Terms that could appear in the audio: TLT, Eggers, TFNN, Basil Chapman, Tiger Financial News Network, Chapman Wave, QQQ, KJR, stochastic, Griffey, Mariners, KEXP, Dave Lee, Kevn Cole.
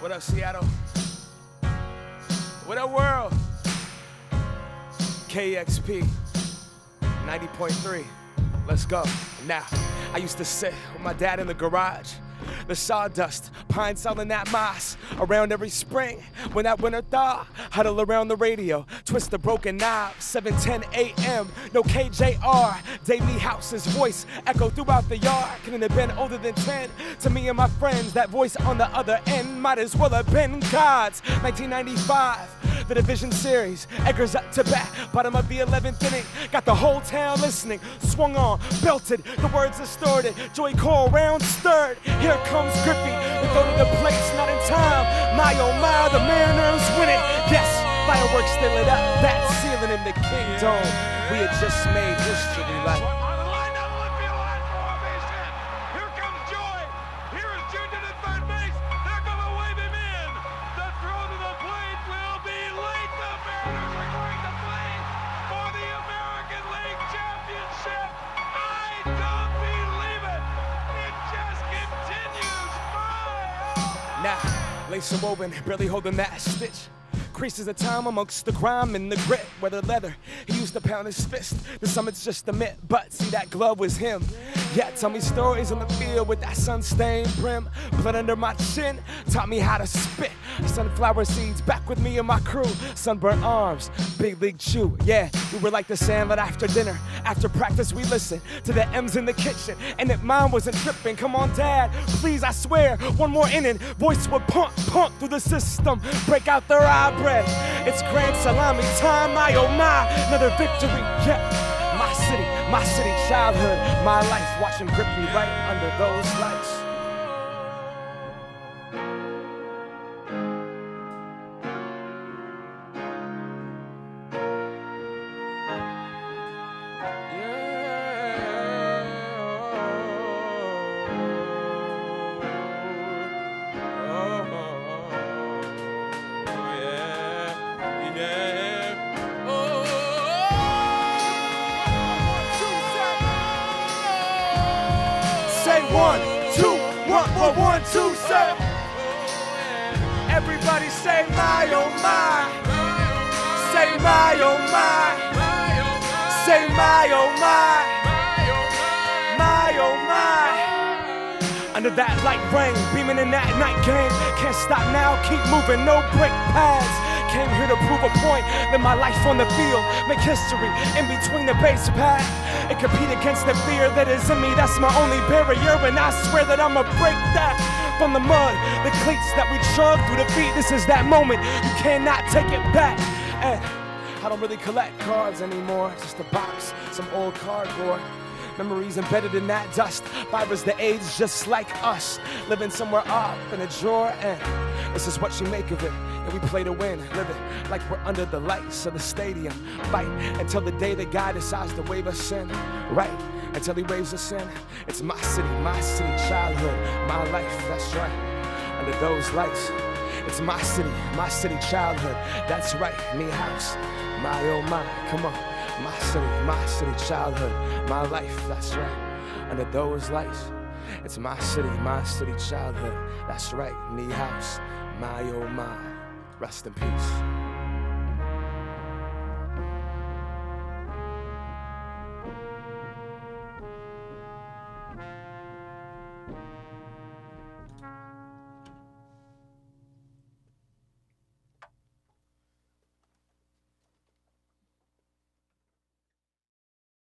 What up, Seattle? What up, world? KEXP 90.3. Let's go. Now, I used to sit with my dad in the garage. The sawdust, pine selling that moss. Around every spring, when that winter thaw, huddle around the radio, twist the broken knob. 7:10 a.m., no KJR. Dave Lee House's voice echoed throughout the yard. Couldn't have been older than 10. To me and my friends, that voice on the other end might as well have been God's. 1995. The division series, Eggers up to bat, bottom of the 11th inning, got the whole town listening, swung on, belted, the words distorted, Joy Cole round stirred, here comes Griffey, and go to the plates, not in time, my oh my, the Mariners win it, yes, fireworks still lit up, that ceiling in the kingdom, we had just made history like. Lace are woven, barely holding that stitch. Creases of time amongst the grime and the grit. Weather leather, he used to pound his fist. The summit's just a myth, but see that glove was him. Yeah, tell me stories on the field with that sun-stained brim. Blood under my chin, taught me how to spit. Sunflower seeds back with me and my crew. Sunburnt arms, big league chew. Yeah, we were like the sandlot after dinner. After practice, we listened to the M's in the kitchen. And if mine wasn't tripping, come on, Dad, please, I swear. One more inning, voice would pump through the system. Break out their eye breath. It's grand salami time, my oh my. Another victory, yeah. My city, childhood, my life, watching Griffey right under those lights. One, two, one, two, say. Everybody say my oh my. Say my oh my. Say my oh my. My oh my. Under that light rain, beaming in that night game. Can't stop now, keep moving, no break pads. Came here to prove a point, live my life on the field, make history in between the base path, and compete against the fear that is in me. That's my only barrier, and I swear that I'ma break that. From the mud, the cleats that we chug through the feet, this is that moment, you cannot take it back. And I don't really collect cards anymore, just a box, some old cardboard. Memories embedded in that dust. Fibers the age just like us. Living somewhere off in a drawer, and this is what you make of it. And we play to win, live it like we're under the lights of the stadium. Fight until the day that God decides to wave us in. Right until he waves us in. It's my city, childhood, my life, that's right. Under those lights. It's my city, childhood, that's right. Me house, my oh my, come on. My city, childhood, my life, that's right. Under those lights, it's my city, childhood, that's right. Me house, my oh my, rest in peace.